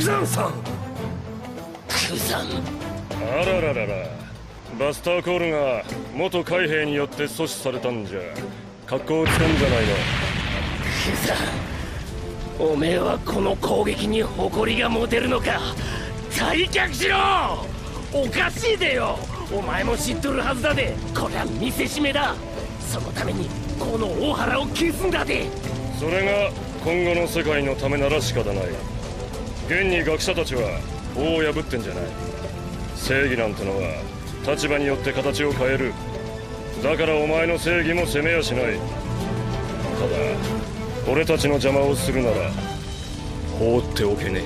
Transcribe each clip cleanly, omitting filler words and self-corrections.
山さん。クザン。あらららら。バスターコールが元海兵によって阻止されたんじゃ。格好をつかんじゃないの。クザン。おめえはこの攻撃に誇りが持てるのか。退却しろ。おかしいでよ。お前も知っとるはずだで。こりゃ見せしめだ。そのためにこの大原を消すんだで。それが今後の世界のためなら仕方ない。現に学者たちは法を破ってんじゃない。正義なんてのは立場によって形を変える。だからお前の正義も責めやしない。ただ俺たちの邪魔をするなら放っておけねえ。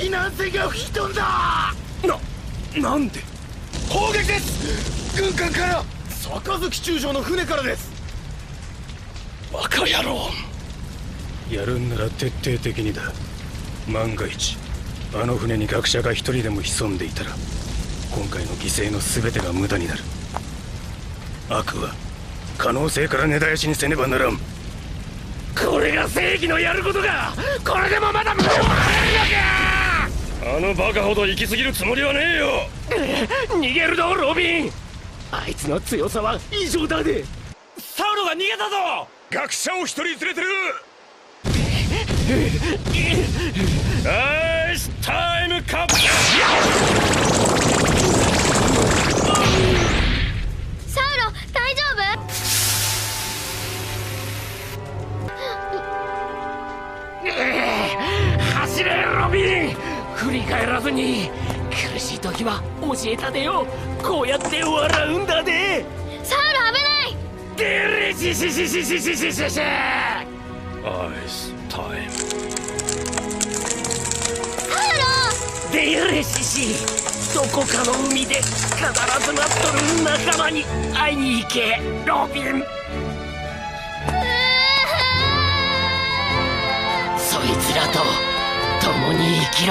避難船が吹き飛んだ。なんで砲撃です。軍艦から杯中将の船からです。バカ野郎。やるんなら徹底的にだ。万が一あの船に学者が一人でも潜んでいたら今回の犠牲の全てが無駄になる。悪は可能性から根絶やしにせねばならん。これが正義のやることか。これでもまだ無駄を払えるのか。あのバカほど行き過ぎるつもりはねえよ。逃げるぞロビン。あいつの強さは異常だね。サウロが逃げたぞ。学者を一人連れてる。アイスタイムカップ。サウロ大丈夫？走れロビン。振り返らずに。苦しい時は教えたでよ。こうやって笑うんだで。サウル危ない。デリシシシシシシシシシ。アイスタイム。サウル。デリシシ。どこかの海で必ず待っとる仲間に会いに行けロビン。そいつらと共に生きろ。